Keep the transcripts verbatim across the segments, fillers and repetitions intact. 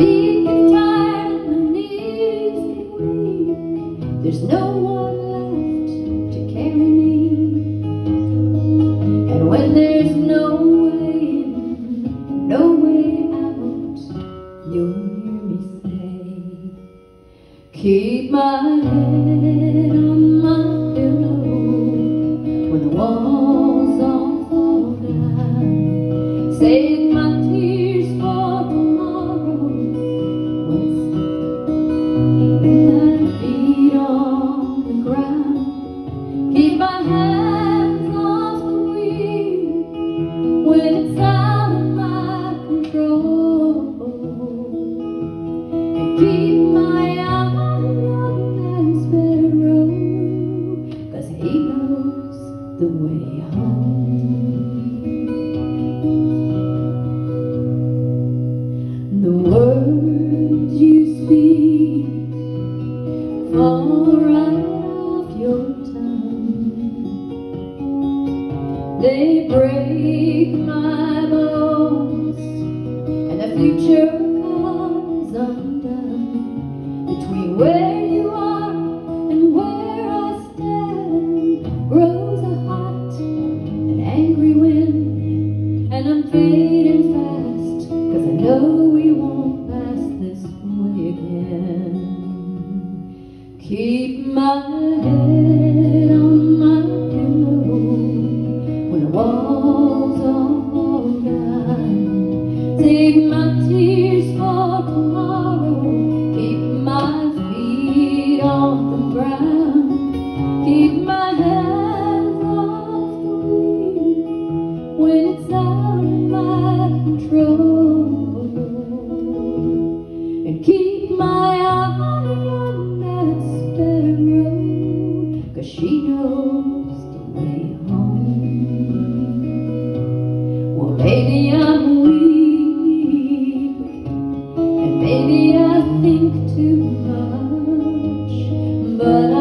feet get tired, my knees get weak. There's no one left to carry me. And when there's no way in, no way out, you'll hear me say, keep my head on my pillow when the walls all fall down. Say keep my eye on young man Sparrow, 'cause he knows the way home. The words you speak fall right off your tongue. They break my bones, and the future comes undone. Between where you are and where I stand grows a hot and angry wind, and I'm fading fast, 'cause I know we won't pass this way again. Keep my head on my pillow when the walls all fall down. Save my tears for tomorrow. Keep my hands off the wheel when it's out of my control, and keep my eye on that sparrow, 'cause she knows the way home. Well, maybe I'm weak, and maybe I think too much, but I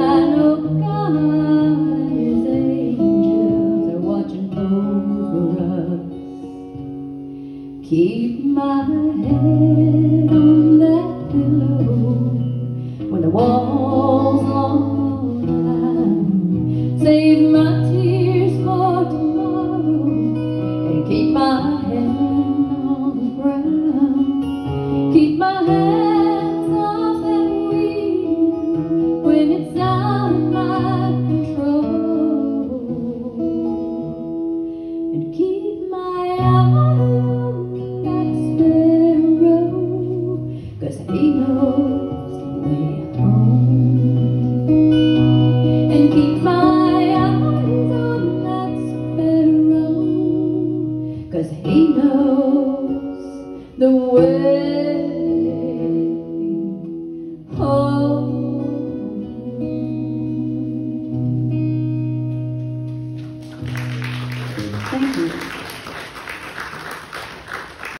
keep my head on that pillow when the walls all fall down. Save my tears for tomorrow and keep my hand on the ground. Keep my hands off that wheel when it's out of my control, and keep my eyes. He knows the way home, and keep my eyes on that sparrow, 'cause he knows the way.